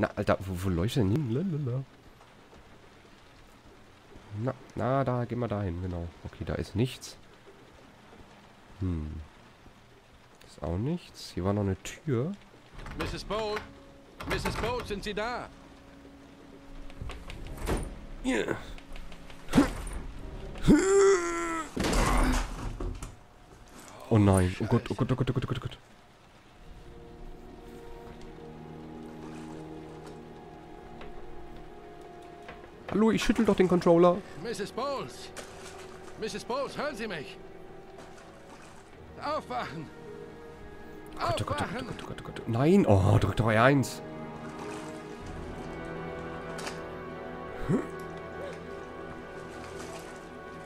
Na, Alter, wo läuft denn hin? Lalalala. Na, da, gehen wir da hin, genau. Okay, da ist nichts. Ist auch nichts. Hier war noch eine Tür. Mrs. Boat! Mrs. Boat, sind Sie da? Yeah. Oh nein. Oh Gott, oh Gott, oh Gott, oh Gott, oh Gott, oh Gott. Hallo, ich schüttel doch den Controller. Mrs. Bowles! Mrs. Bowles, hören Sie mich! Aufwachen! Aufwachen! Gott, oh Gott, oh Gott, oh Gott, oh Gott, oh Gott. Nein! Oh, drück doch E1.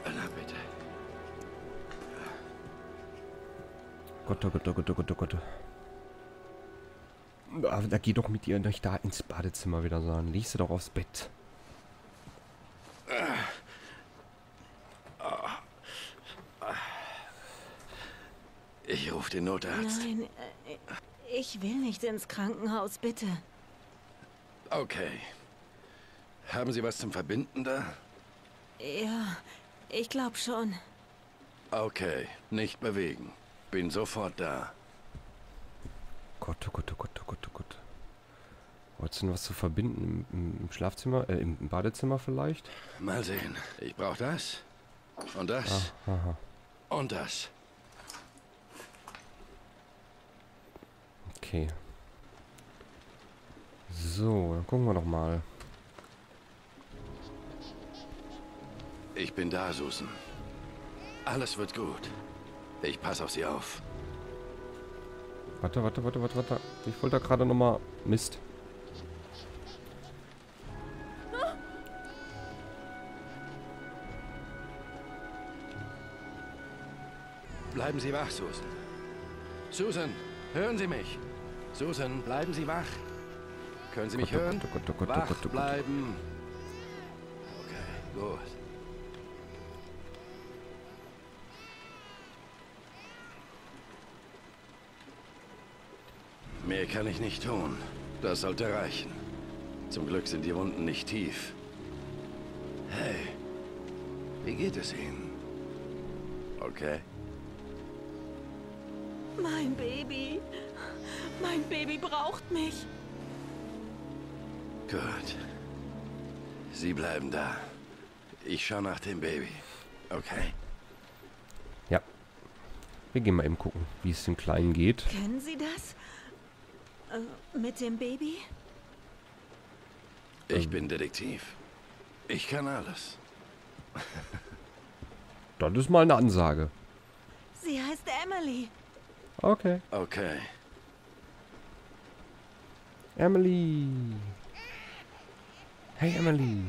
Na bitte. Gott, oh Gott, oh Gott, oh Gott, oh Gott. Da geh doch mit ihr nicht da ins Badezimmer wieder, sondern leg sie doch aufs Bett. Ich rufe den Notarzt. Nein, ich will nicht ins Krankenhaus, bitte. Okay. Haben Sie was zum Verbinden da? Ja, ich glaube schon. Okay, nicht bewegen. Bin sofort da. Gott, oh Gott, oh Gott, oh Gott, oh Gott. Wolltest du was zu verbinden im Schlafzimmer? Im Badezimmer vielleicht? Mal sehen. Ich brauche das. Und das. Ah, aha. Und das. Okay. So, dann gucken wir noch mal. Ich bin da, Susan. Alles wird gut. Ich passe auf Sie auf. Warte, warte, warte, warte, warte. Ich wollte da gerade noch mal... Mist. Bleiben Sie wach, Susan. Susan, hören Sie mich. Susan, bleiben Sie wach. Können Sie mich hören? Wach bleiben. Okay, gut. Mehr kann ich nicht tun. Das sollte reichen. Zum Glück sind die Wunden nicht tief. Hey, wie geht es Ihnen? Okay. Mein Baby braucht mich. Gut. Sie bleiben da. Ich schaue nach dem Baby. Okay? Ja. Wir gehen mal eben gucken, wie es dem Kleinen geht. Kennen Sie das? Mit dem Baby? Ich bin Detektiv. Ich kann alles. Das ist mal eine Ansage. Sie heißt Emily. Okay. Okay. Emily. Hey, Emily.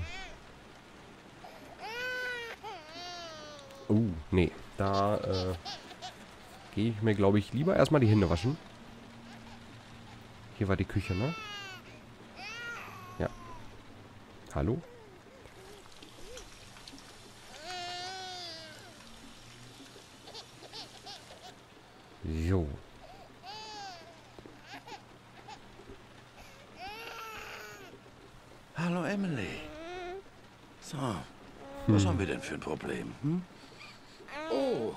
Oh, nee. Da gehe ich mir, glaube ich, lieber erstmal die Hände waschen. Hier war die Küche, ne? Ja. Hallo? Jo. Hallo Emily. So, was haben wir denn für ein Problem? Oh,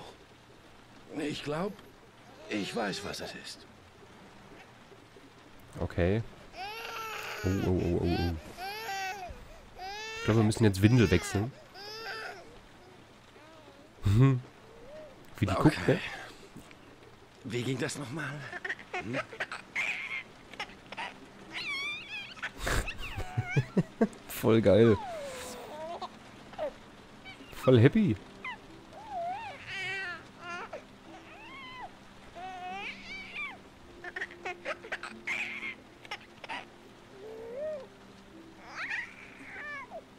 ich glaube, ich weiß, was es ist. Okay. Oh, oh, oh, oh, oh. Ich glaube, wir müssen jetzt Windel wechseln. Wie die okay. Guckt, ne? Wie ging das nochmal? Voll geil. Voll happy.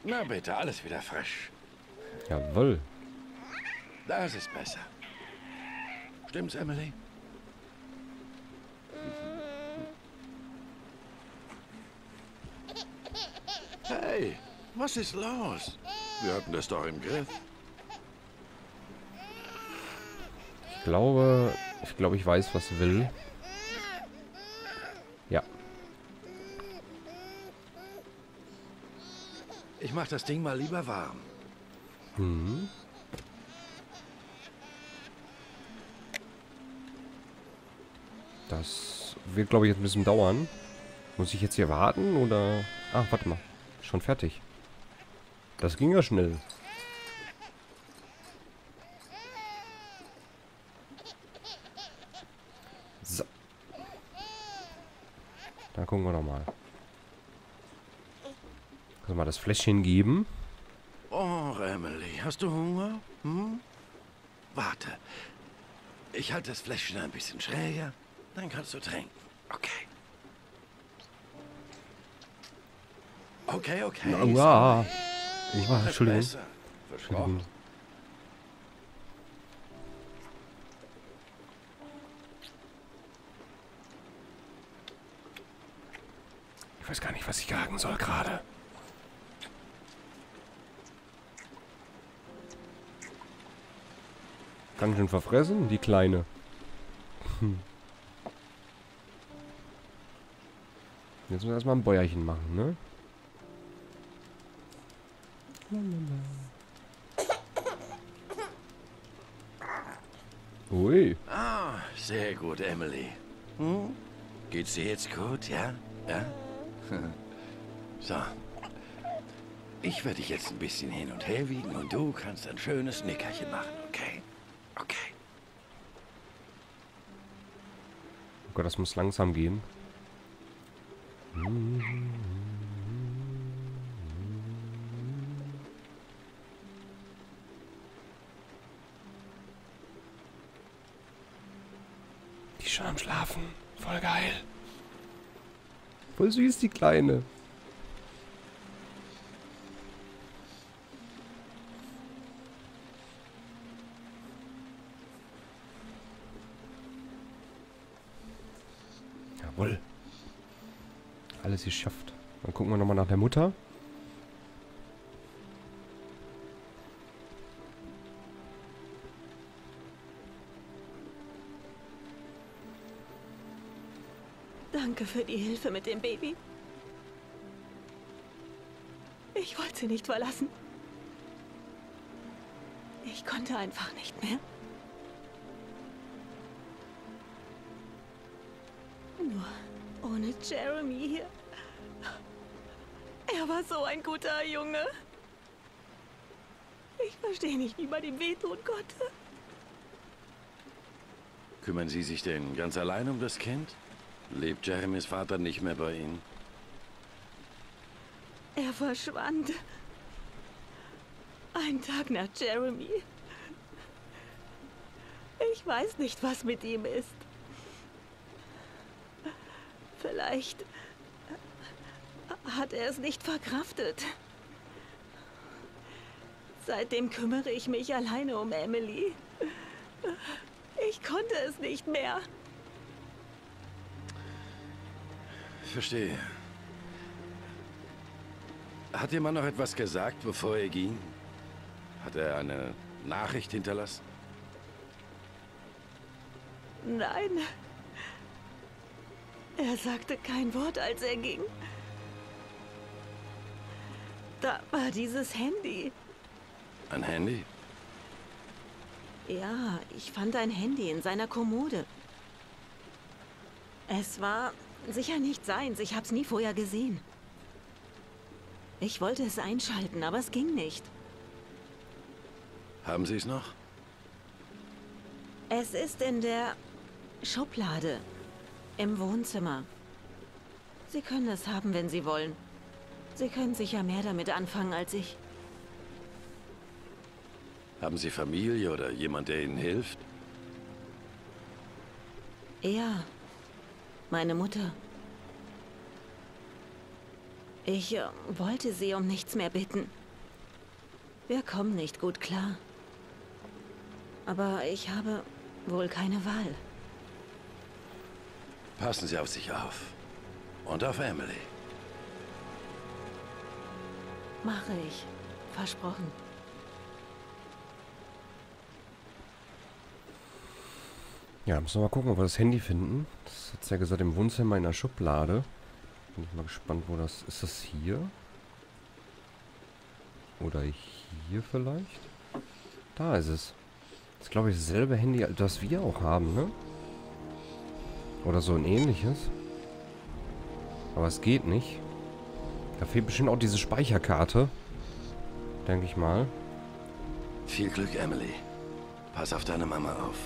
Na bitte, alles wieder frisch. Jawohl. Das ist besser. Stimmt's, Emily? Hey, was ist los? Wir hatten das doch im Griff. Ich glaube, ich weiß, was sie will. Ja. Ich mach das Ding mal lieber warm. Mhm. Das wird, glaube ich, jetzt ein bisschen dauern. Muss ich jetzt hier warten oder... Ach, warte mal. Schon fertig. Das ging ja schnell. So. Da gucken wir doch mal. Können wir das Fläschchen geben? Oh, Emily, hast du Hunger? Hm? Warte. Ich halte das Fläschchen ein bisschen schräger. Dann kannst du trinken. Okay. Okay, okay. Na, wow. Ich mache, Entschuldigung. Entschuldigung. Ich weiß gar nicht, was ich sagen soll gerade. Ganz schön verfressen, die Kleine. Hm. Jetzt müssen wir erstmal ein Bäuerchen machen, ne? Ui. Ah, sehr gut, Emily. Hm? Geht's dir jetzt gut, ja? Ja? So. Ich werde dich jetzt ein bisschen hin und her wiegen und du kannst ein schönes Nickerchen machen, okay? Okay. Oh Gott, das muss langsam gehen. Die schon am Schlafen. Voll geil. Voll süß, die Kleine. Jawohl. Alles geschafft. Dann gucken wir nochmal nach der Mutter. Danke für die Hilfe mit dem Baby. Ich wollte sie nicht verlassen. Ich konnte einfach nicht mehr. Nur ohne Jeremy hier. Er war so ein guter Junge. Ich verstehe nicht, wie man ihm wehtun konnte. Kümmern Sie sich denn ganz allein um das Kind? Lebt Jeremys Vater nicht mehr bei Ihnen? Er verschwand. Einen Tag nach Jeremy. Ich weiß nicht, was mit ihm ist. Vielleicht hat er es nicht verkraftet. Seitdem kümmere ich mich alleine um Emily. Ich konnte es nicht mehr. Verstehe. Hat Ihr Mann noch etwas gesagt, bevor er ging? Hat er eine Nachricht hinterlassen? Nein. Er sagte kein Wort, als er ging. Da war dieses Handy. Ein Handy? Ja, ich fand ein Handy in seiner Kommode. Es war sicher nicht seins. Ich hab's nie vorher gesehen. Ich wollte es einschalten, aber es ging nicht. Haben Sie es noch? Es ist in der Schublade im Wohnzimmer. Sie können es haben, wenn Sie wollen. Sie können sicher mehr damit anfangen als ich. Haben Sie Familie oder jemand, der Ihnen hilft? Ja, meine Mutter. Ich wollte sie um nichts mehr bitten. Wir kommen nicht gut klar. Aber ich habe wohl keine Wahl. Passen Sie auf sich auf. Und auf Emily. Mache ich. Versprochen. Ja, müssen wir mal gucken, ob wir das Handy finden. Das hat es ja gesagt, im Wohnzimmer in der Schublade. Bin ich mal gespannt, wo das... Ist das hier? Oder hier vielleicht? Da ist es. Das ist, glaube ich, dasselbe Handy, das wir auch haben, ne? Oder so ein ähnliches. Aber es geht nicht. Da fehlt bestimmt auch diese Speicherkarte. Denke ich mal. Viel Glück, Emily. Pass auf deine Mama auf.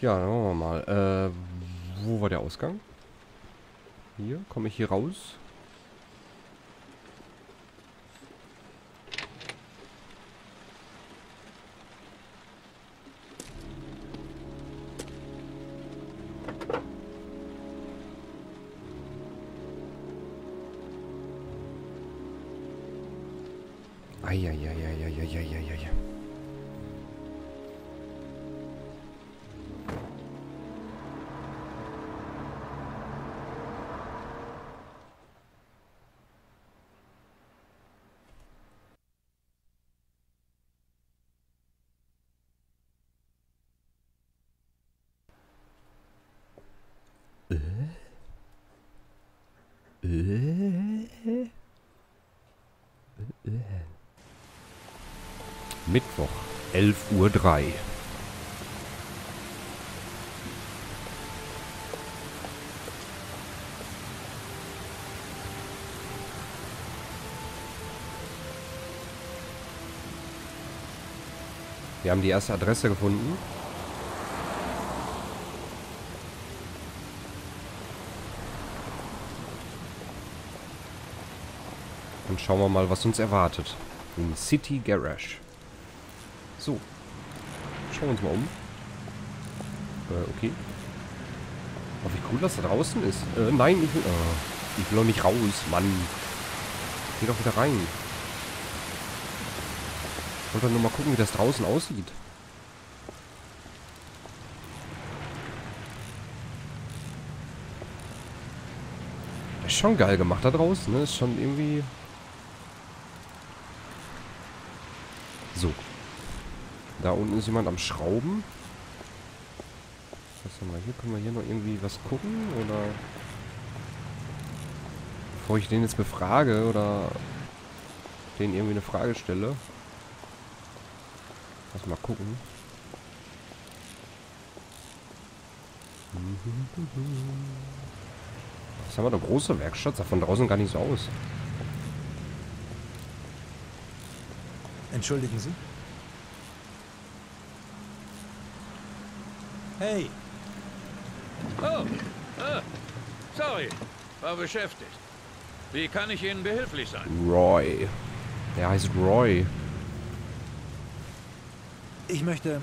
Ja, dann machen wir mal. Wo war der Ausgang? Hier? Komme ich hier raus? Eieieiei. Mittwoch, 11:03 Uhr. Wir haben die erste Adresse gefunden. Dann schauen wir mal, was uns erwartet. Im City Garage. So, schauen wir uns mal um. Okay. Aber wie cool das da draußen ist. Nein, ich will doch nicht raus, Mann. Geh doch wieder rein. Ich wollte doch nur mal gucken, wie das draußen aussieht. Das ist schon geil gemacht da draußen, ne? Ist schon irgendwie... So. Da unten ist jemand am Schrauben. Was haben wir hier? Können wir hier noch irgendwie was gucken? Oder... Bevor ich den jetzt befrage oder... Den irgendwie eine Frage stelle. Lass mal gucken. Was haben wir da? Große Werkstatt. Sah von draußen gar nicht so aus. Entschuldigen Sie? Hey! Oh! Ah, sorry, war beschäftigt. Wie kann ich Ihnen behilflich sein? Roy. Der heißt Roy. Ich möchte...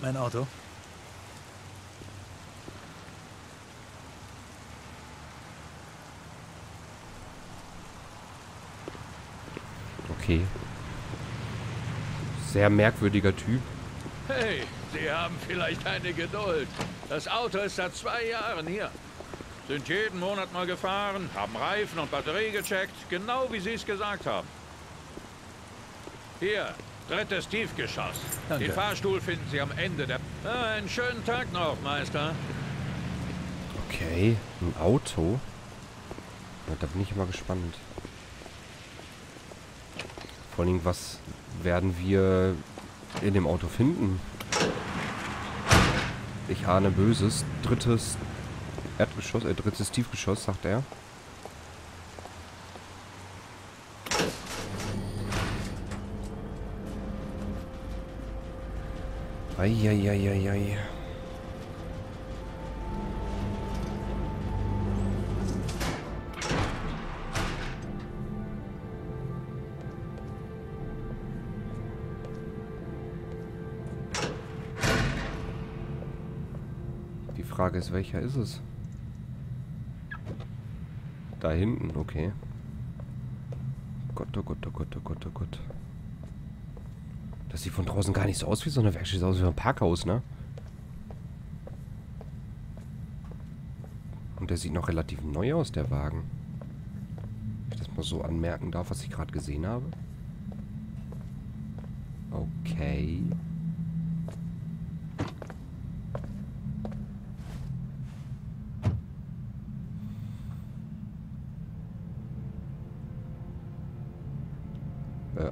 mein Auto. Okay. Sehr merkwürdiger Typ. Hey! Sie haben vielleicht eine Geduld. Das Auto ist seit 2 Jahren hier. Sind jeden Monat mal gefahren, haben Reifen und Batterie gecheckt, genau wie Sie es gesagt haben. Hier, 3. Tiefgeschoss. Danke. Den Fahrstuhl finden Sie am Ende der... Ah, einen schönen Tag noch, Meister. Okay, ein Auto. Na, da bin ich mal gespannt. Vor allem, was werden wir in dem Auto finden? Ich ahne Böses. 3. Tiefgeschoss, sagt er. Eieieiei. Die Frage ist, welcher ist es? Da hinten, okay. Gott, oh Gott, oh Gott, oh Gott, oh Gott. Das sieht von draußen gar nicht so aus wie so eine Werkstatt, sieht aus wie ein Parkhaus, ne? Und der sieht noch relativ neu aus, der Wagen. Wenn ich das mal so anmerken darf, was ich gerade gesehen habe. Okay.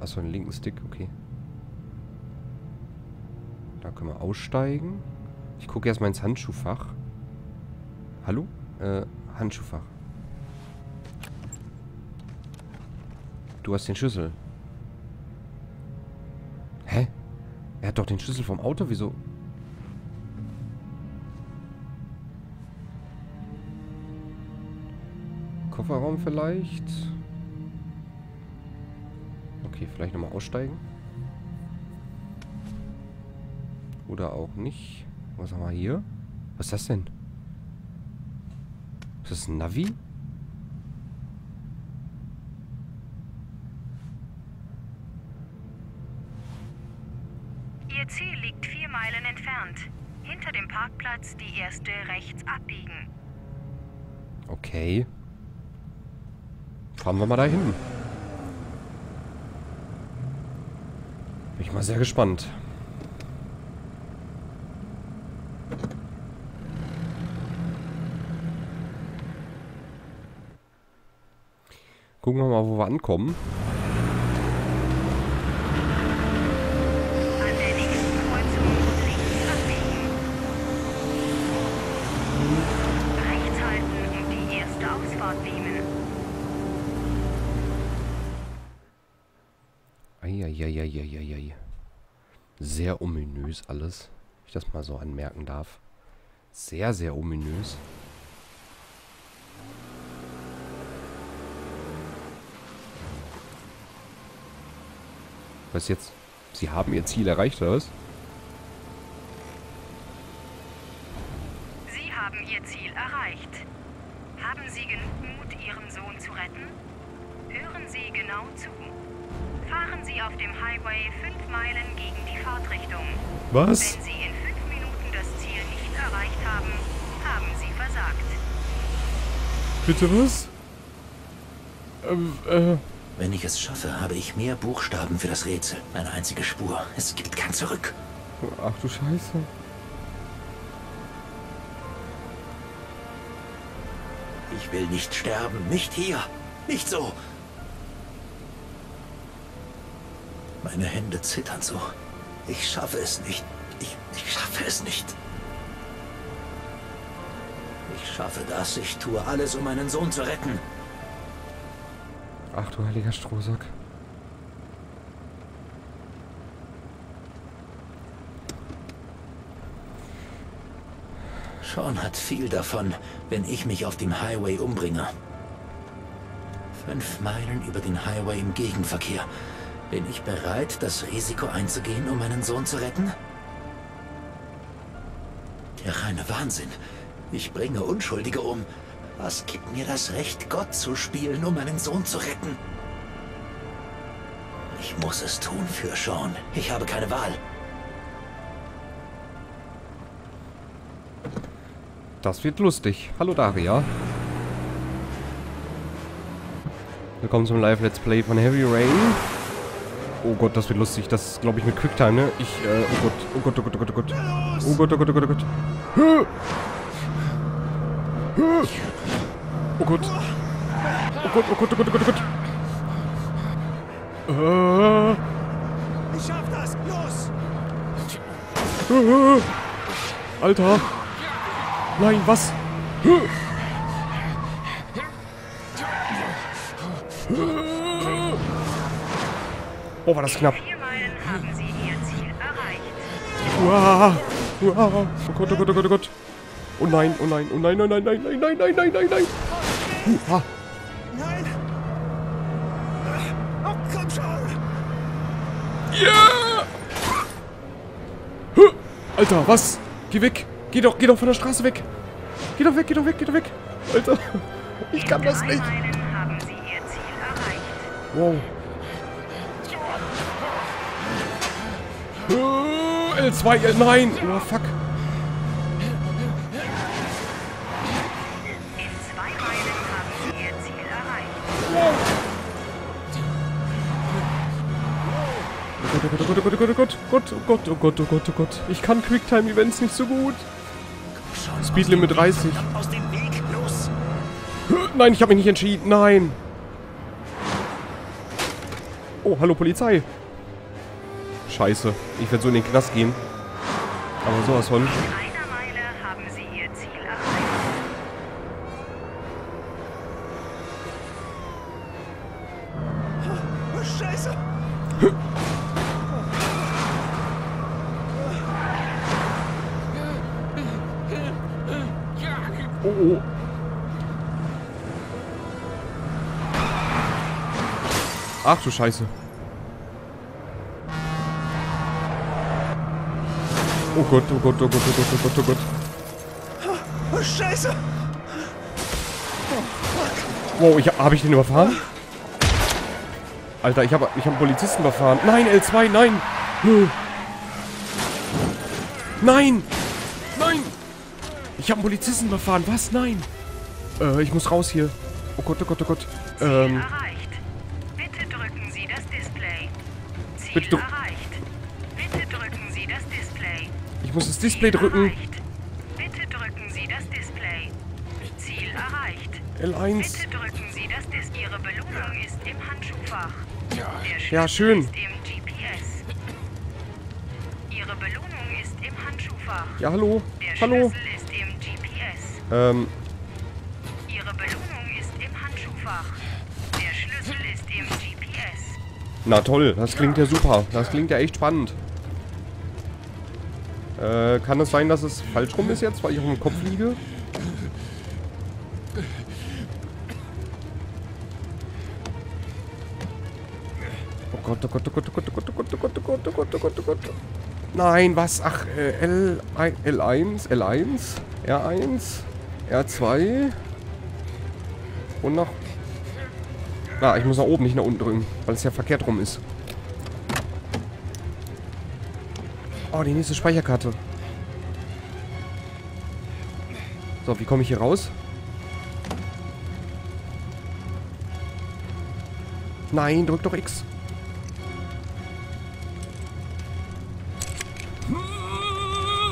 Achso, den linken Stick, okay. Da können wir aussteigen. Ich gucke erstmal ins Handschuhfach. Hallo? Handschuhfach. Du hast den Schlüssel. Hä? Er hat doch den Schlüssel vom Auto, wieso? Kofferraum vielleicht? Okay, vielleicht nochmal aussteigen. Oder auch nicht. Was haben wir hier? Was ist das denn? Ist das ein Navi? Ihr Ziel liegt 4 Meilen entfernt. Hinter dem Parkplatz die erste rechts abbiegen. Okay. Fahren wir mal dahin. Bin ich mal sehr gespannt. Gucken wir mal, wo wir ankommen. An der nächsten Kreuzung links abbiegen. Rechts halten und die erste Ausfahrt nehmen. Eieieiei. Sehr ominös alles. Wenn ich das mal so anmerken darf. Sehr, sehr ominös. Was jetzt? Sie haben ihr Ziel erreicht, oder was? Sie haben ihr Ziel erreicht. Haben Sie genug Mut, Ihren Sohn zu retten? Hören Sie genau zu. Fahren Sie auf dem Highway 5 Meilen gegen die Fahrtrichtung. Was? Wenn Sie in 5 Minuten das Ziel nicht erreicht haben, haben Sie versagt. Bitte was? Wenn ich es schaffe, habe ich mehr Buchstaben für das Rätsel. Eine einzige Spur. Es gibt kein Zurück. Ach du Scheiße. Ich will nicht sterben. Nicht hier. Nicht so. Meine Hände zittern so. Ich schaffe es nicht. Ich schaffe es nicht. Ich schaffe das. Ich tue alles, um meinen Sohn zu retten. Ach du heiliger Strohsack. Sean hat viel davon, wenn ich mich auf dem Highway umbringe. 5 Meilen über den Highway im Gegenverkehr. Bin ich bereit, das Risiko einzugehen, um meinen Sohn zu retten? Der reine Wahnsinn. Ich bringe Unschuldige um. Was gibt mir das Recht, Gott zu spielen, um meinen Sohn zu retten? Ich muss es tun für Sean. Ich habe keine Wahl. Das wird lustig. Hallo Daria. Willkommen zum Live-Let's Play von Heavy Rain. Oh Gott, das wird lustig. Das ist, glaube ich, mit Quicktime, ne? Oh Gott. Oh Gott. Oh Gott. Ich schaff das. Los. Alter. Nein, was? Oh, war das knapp. Wow. Oh Gott. Oh nein. Nein. Oh, komm schon. Ja! Alter, was? Geh weg. Geh doch von der Straße weg. Geh doch weg. Alter, ich kann das nicht. Wow. L2, nein. Oh, fuck. Oh Gott. Ich kann Quicktime-Events nicht so gut. Speedlimit 30. Aus dem Weg, los. Nein, ich habe mich nicht entschieden. Nein. Oh, hallo Polizei. Scheiße, ich werde so in den Knast gehen. Aber sowas von. Ach du Scheiße. Oh Gott, oh Gott, oh Gott, oh Gott, oh Gott, oh Gott, oh Gott. Scheiße. Wow, hab ich den überfahren? Alter, ich hab einen Polizisten überfahren. Nein, L2, nein. Nein. Nein. Ich hab einen Polizisten überfahren. Was? Nein. Ich muss raus hier. Oh Gott, oh Gott, oh Gott. Bitte drücken Sie das Display. Ich muss das Display drücken. Bitte drücken Sie das Display. Ziel erreicht. L1. Bitte drücken Sie das Display. Ihre Belohnung ist im Handschuhfach. Ja, schön. Ist im GPS. Ihre Belohnung ist im Handschuhfach. Ja, hallo. Der Schlüssel ist im GPS. Ihre Belohnung ist im Handschuhfach. Der Schlüssel ist im GPS. Na toll, das klingt ja super. Das klingt ja echt spannend. Kann es sein, dass es falsch rum ist jetzt, weil ich auf dem Kopf liege? Oh Gott, oh Gott, oh Gott, oh Gott, oh Gott, oh Gott, oh Gott, oh Gott, oh Gott, oh Gott, oh Gott. Nein, was? Ach, L1, L1, R1, R2. Und noch... Ah, ich muss nach oben, nicht nach unten drücken, weil es ja verkehrt rum ist. Oh, die nächste Speicherkarte. So, wie komme ich hier raus? Nein, drück doch X.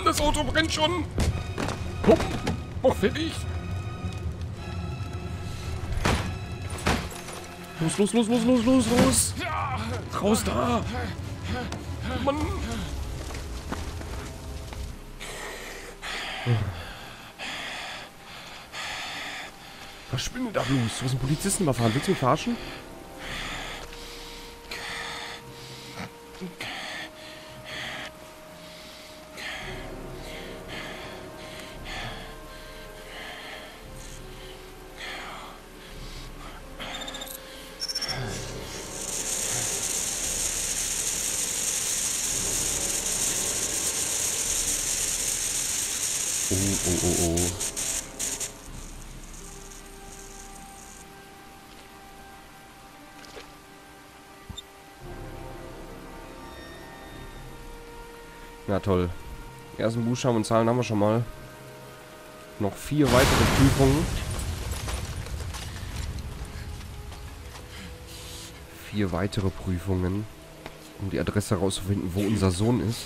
Das Auto brennt schon. Hup, hoffentlich. Los, los, los, los, los, los, los! Raus da! Mann! Was spinnt da los? Du hast einen Polizisten überfahren. Willst du mich verarschen? Na toll. Die ersten Buchstaben und Zahlen haben wir schon mal. Noch 4 weitere Prüfungen. 4 weitere Prüfungen, um die Adresse herauszufinden, wo unser Sohn ist.